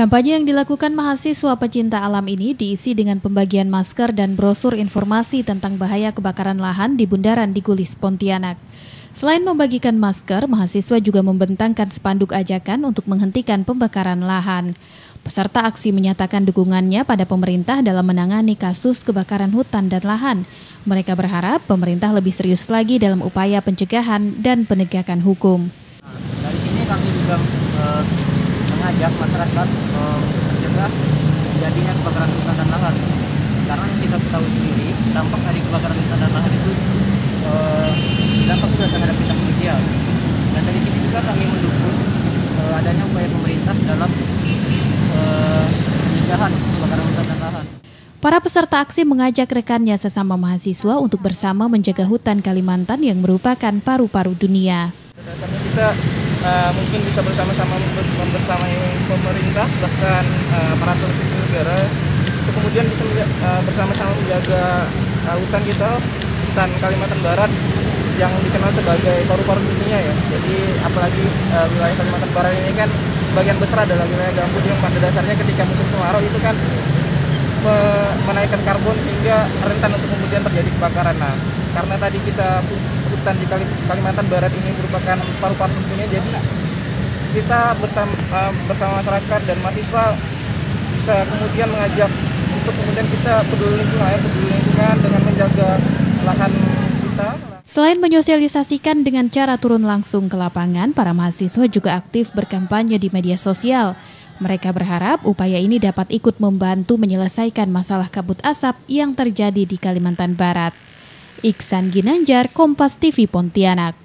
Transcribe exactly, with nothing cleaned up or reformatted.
Kampanye yang dilakukan mahasiswa pecinta alam ini diisi dengan pembagian masker dan brosur informasi tentang bahaya kebakaran lahan di Bundaran Digulis, Pontianak. Selain membagikan masker, mahasiswa juga membentangkan spanduk ajakan untuk menghentikan pembakaran lahan. Peserta aksi menyatakan dukungannya pada pemerintah dalam menangani kasus kebakaran hutan dan lahan. Mereka berharap pemerintah lebih serius lagi dalam upaya pencegahan dan penegakan hukum. Dari sini kami juga eh, mengajak masyarakat eh, mencegah terjadinya kebakaran hutan dan lahan. Karena yang kita tahu sendiri, dampak dari kebakaran hutan dan lahan itu eh, dampak sudah terhadap kita manusia. Dan dari sini juga kami mendukung eh, adanya upaya pemerintah dalam eh, pencegahan kebakaran hutan dan lahan. Para peserta aksi mengajak rekannya sesama mahasiswa untuk bersama menjaga hutan Kalimantan yang merupakan paru-paru dunia. Karena kita uh, mungkin bisa bersama-sama membersamai pemerintah, bahkan uh, aparatur sipil negara, untuk kemudian bisa uh, bersama-sama menjaga uh, hutan kita, hutan Kalimantan Barat yang dikenal sebagai paru-paru dunia ya. Jadi apalagi uh, wilayah Kalimantan Barat ini kan sebagian besar adalah wilayah gambut yang pada dasarnya ketika musim kemarau itu kan menaikkan karbon sehingga rentan untuk kemudian terjadi kebakaran. Nah, karena tadi kita hutan di Kalimantan Barat ini merupakan paru-paru dunia, jadi kita bersama bersama masyarakat dan mahasiswa bisa kemudian mengajak untuk kemudian kita peduli lingkungan, peduli lingkungan dengan menjaga lahan kita. Selain menyosialisasikan dengan cara turun langsung ke lapangan, para mahasiswa juga aktif berkampanye di media sosial. Mereka berharap upaya ini dapat ikut membantu menyelesaikan masalah kabut asap yang terjadi di Kalimantan Barat. Iksan Ginanjar, Kompas T V Pontianak.